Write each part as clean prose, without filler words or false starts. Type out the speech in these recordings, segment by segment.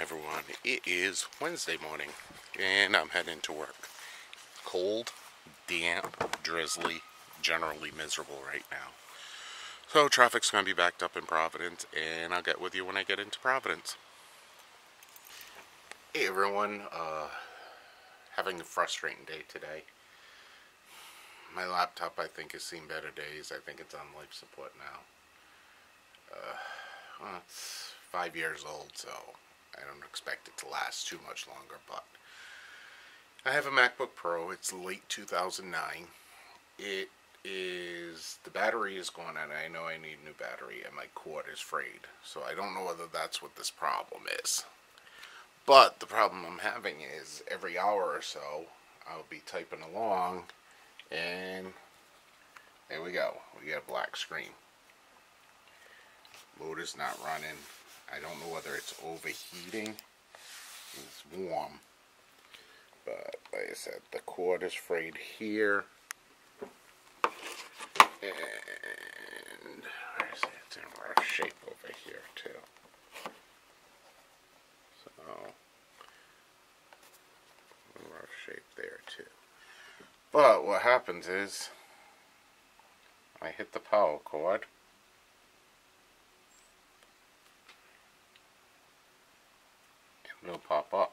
everyone. It is Wednesday morning and I'm heading to work. Cold, damp, drizzly, generally miserable right now. So traffic's going to be backed up in Providence, and I'll get with you when I get into Providence. Hey everyone, having a frustrating day today. My laptop, I think, has seen better days. I think it's on life support now. Well, it's 5 years old, so I don't expect it to last too much longer, but I have a MacBook Pro. It's late 2009. The battery is going out. I know I need a new battery, and my cord is frayed, so I don't know whether that's what this problem is. But the problem I'm having is every hour or so, I'll be typing along, and there we go. We got a black screen. Motor's not running. I don't know whether it's overheating. It's warm. But like I said, the cord is frayed here. And where is it? It's in rough shape over here too. So rough shape there too. But what happens is I hit the power cord. It'll pop up.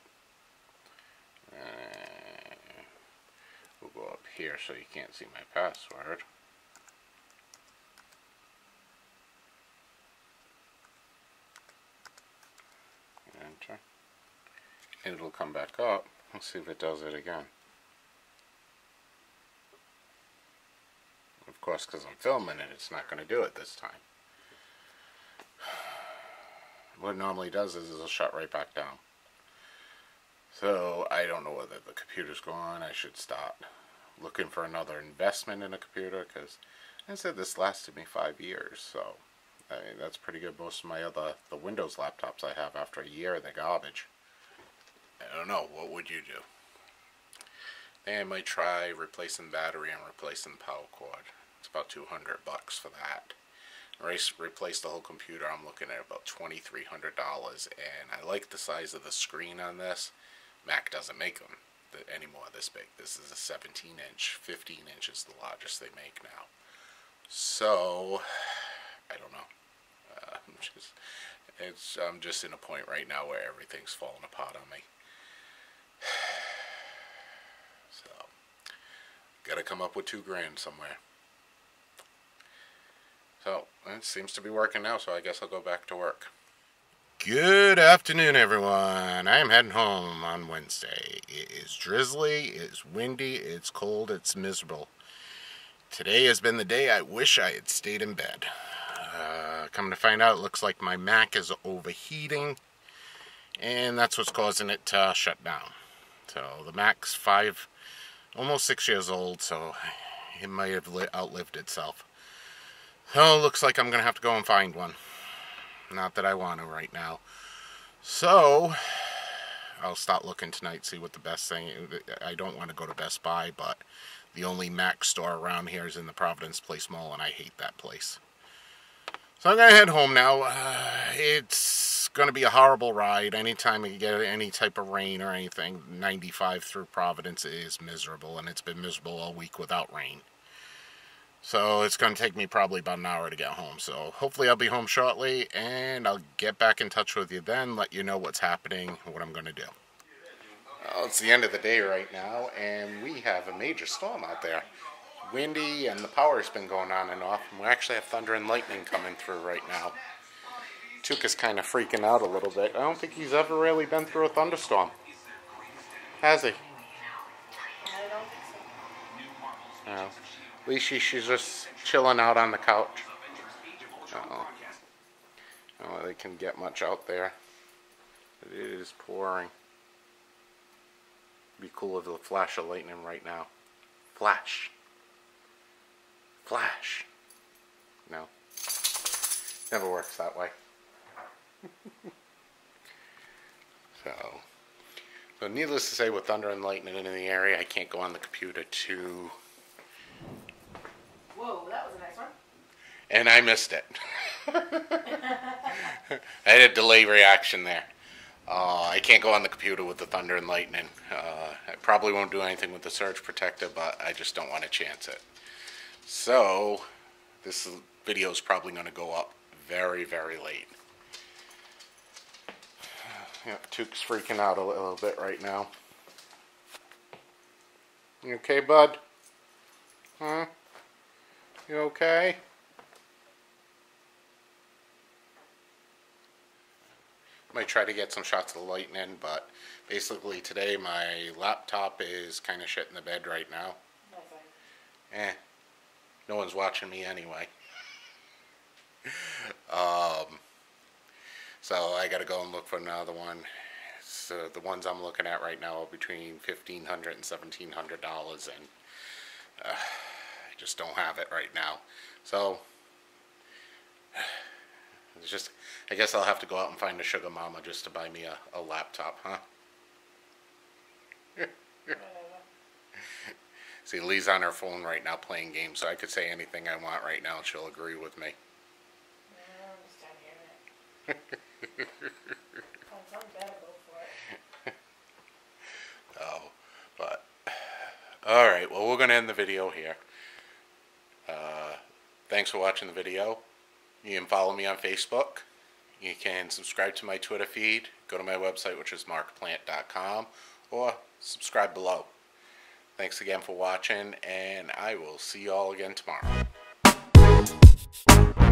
We'll go up here so you can't see my password. Enter. And it'll come back up. Let's see if it does it again. Of course, because I'm filming it, it's not going to do it this time. What it normally does is it'll shut right back down. So, I don't know whether the computer's gone. I should stop looking for another investment in a computer, because I said this lasted me 5 years. So, I mean, that's pretty good. Most of my the Windows laptops I have, after a year, they're garbage. I don't know. What would you do? And I might try replacing battery and replacing power cord. It's about $200 for that. Replace the whole computer, I'm looking at about $2,300, and I like the size of the screen on this. Mac doesn't make them anymore this big. This is a 17-inch, 15-inch is the largest they make now. So, I don't know. I'm just in a point right now where everything's falling apart on me. So, gotta come up with $2,000 somewhere. So, it seems to be working now, so I guess I'll go back to work. Good afternoon, everyone. I am heading home on Wednesday. It is drizzly, it's windy, it's cold, it's miserable. Today has been the day I wish I had stayed in bed. Come to find out, it looks like my Mac is overheating, and that's what's causing it to shut down. So, the Mac's almost 6 years old, so it might have outlived itself. So, looks like I'm going to have to go and find one. Not that I want to right now. So, I'll start looking tonight, see what the best thing is. I don't want to go to Best Buy, but the only Mac store around here is in the Providence Place Mall, and I hate that place. So, I'm going to head home now. It's going to be a horrible ride. Anytime you get any type of rain or anything, 95 through Providence is miserable, and it's been miserable all week without rain. So it's going to take me probably about an hour to get home. So hopefully I'll be home shortly, and I'll get back in touch with you then, let you know what's happening, what I'm going to do. Well, it's the end of the day right now, and we have a major storm out there. Windy, and the power's been going on and off, and we actually have thunder and lightning coming through right now. Tuka's kind of freaking out a little bit. I don't think he's ever really been through a thunderstorm. Has he? I don't think so. No. At least she's just chilling out on the couch. Uh-oh. I don't really can get much out there. It is pouring. It'd be cool if the flash of lightning right now. Flash. Flash. No. Never works that way. So needless to say, with thunder and lightning in the area, I can't go on the computer to... Whoa, that was a nice one. And I missed it. I had a delay reaction there. I can't go on the computer with the thunder and lightning. I probably won't do anything with the surge protector, but I just don't want to chance it. So this video is probably going to go up very, very late. Yeah, Tuke's freaking out a little bit right now. You okay, bud? Huh? You okay? Might try to get some shots of the lightning, but basically today my laptop is kind of shit in the bed right now. Okay. Eh. No one's watching me anyway. So I gotta go and look for another one. So the ones I'm looking at right now are between $1,500 and $1,700, and I just don't have it right now. So it's just, I guess I'll have to go out and find a sugar mama just to buy me a laptop, huh? See, Lee's on her phone right now playing games, so I could say anything I want right now and she'll agree with me. No, I'm just done hearing it. I'm glad I'll go for it. Oh, but, alright, well, we're going to end the video here. Thanks for watching the video. You can follow me on Facebook. You can subscribe to my Twitter feed. Go to my website, which is markplante.com, or subscribe below. Thanks again for watching, and I will see you all again tomorrow.